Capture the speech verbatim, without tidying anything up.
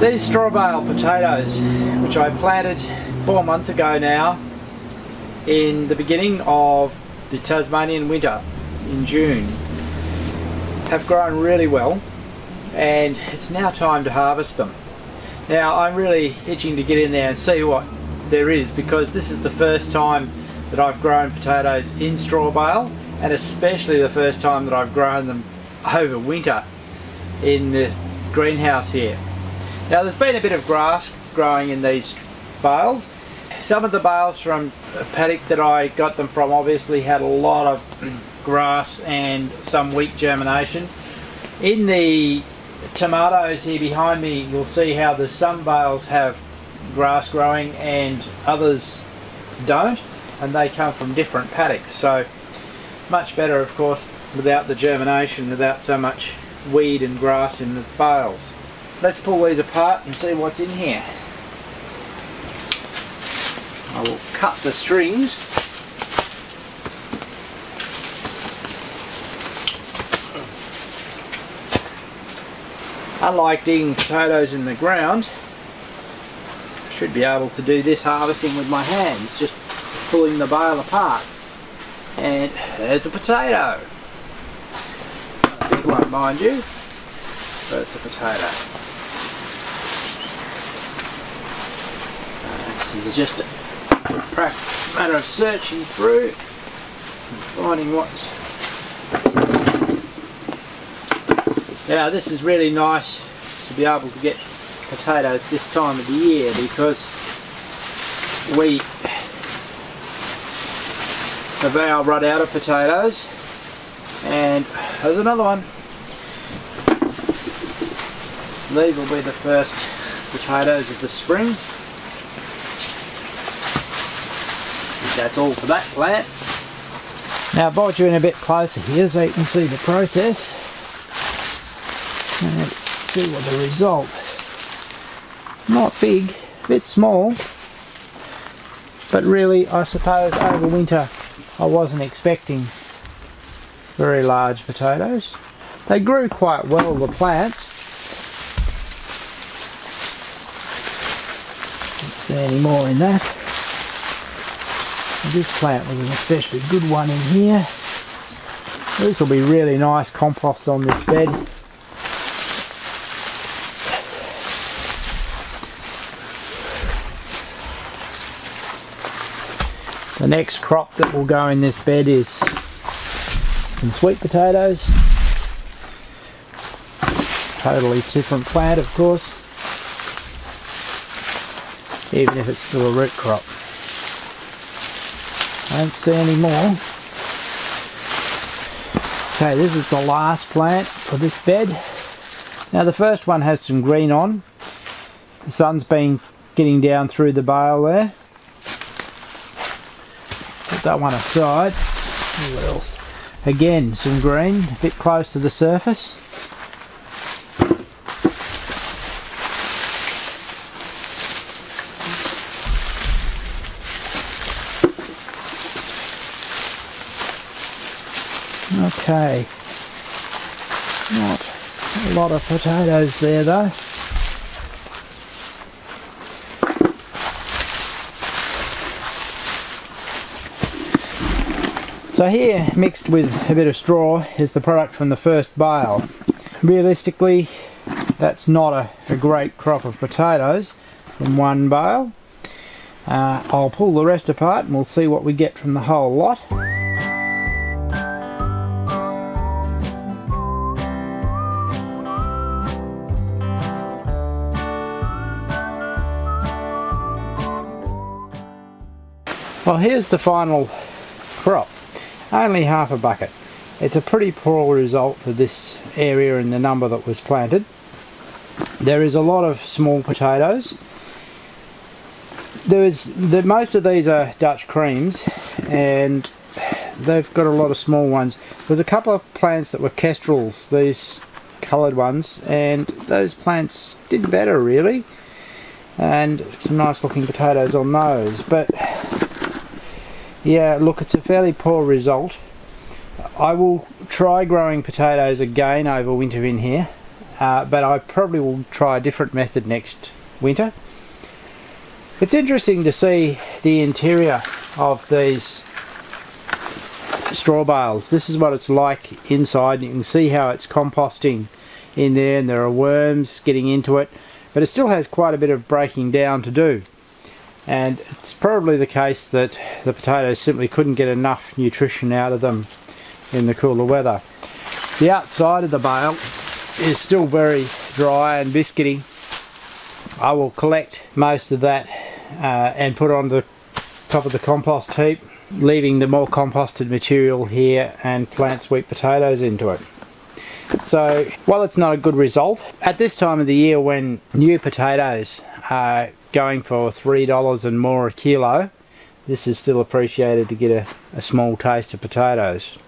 These straw bale potatoes, which I planted four months ago now, in the beginning of the Tasmanian winter in June, have grown really well, and it's now time to harvest them. Now I'm really itching to get in there and see what there is, because this is the first time that I've grown potatoes in straw bale, and especially the first time that I've grown them over winter in the greenhouse here. Now there's been a bit of grass growing in these bales. Some of the bales from a paddock that I got them from obviously had a lot of grass and some weak germination. In the tomatoes here behind me, you'll see how the some bales have grass growing and others don't, and they come from different paddocks, so much better of course without the germination, without so much weed and grass in the bales. Let's pull these apart and see what's in here. I will cut the strings. Unlike digging potatoes in the ground, I should be able to do this harvesting with my hands, just pulling the bale apart. And there's a potato. A big one, mind you, but it's a potato. This is just a matter of searching through and finding what's. Now this is really nice to be able to get potatoes this time of the year, because we have now run out of potatoes. And there's another one. These will be the first potatoes of the spring. That's all for that plant. Now I brought you in a bit closer here so you can see the process and see what the result. Not big, a bit small, but really I suppose over winter I wasn't expecting very large potatoes. They grew quite well, the plants. Don't see any more in that. This plant was an especially good one in here. This will be really nice compost on this bed. The next crop that will go in this bed is some sweet potatoes. Totally different plant, of course, even if it's still a root crop. I don't see any more. Okay, this is the last plant for this bed. Now the first one has some green on. The sun's been getting down through the bale there. Put that one aside. What else? Again, some green, a bit close to the surface. Okay, not a lot of potatoes there though. So here, mixed with a bit of straw, is the product from the first bale. Realistically, that's not a, a great crop of potatoes from one bale. Uh, I'll pull the rest apart and we'll see what we get from the whole lot. Well, here's the final crop, only half a bucket. It's a pretty poor result for this area and the number that was planted. There is a lot of small potatoes. There is the, most of these are Dutch creams, and they've got a lot of small ones. There's a couple of plants that were kestrels, these coloured ones, and those plants did better really, and some nice looking potatoes on those. But yeah, look, it's a fairly poor result. I will try growing potatoes again over winter in here, uh, but I probably will try a different method next winter. It's interesting to see the interior of these straw bales. This is what it's like inside. You can see how it's composting in there, and there are worms getting into it, but it still has quite a bit of breaking down to do. And it's probably the case that the potatoes simply couldn't get enough nutrition out of them in the cooler weather. The outside of the bale is still very dry and biscuity. I will collect most of that uh, and put on the top of the compost heap, leaving the more composted material here, and plant sweet potatoes into it. So while it's not a good result, at this time of the year when new potatoes are going for three dollars and more a kilo, this is still appreciated to get a, a small taste of potatoes.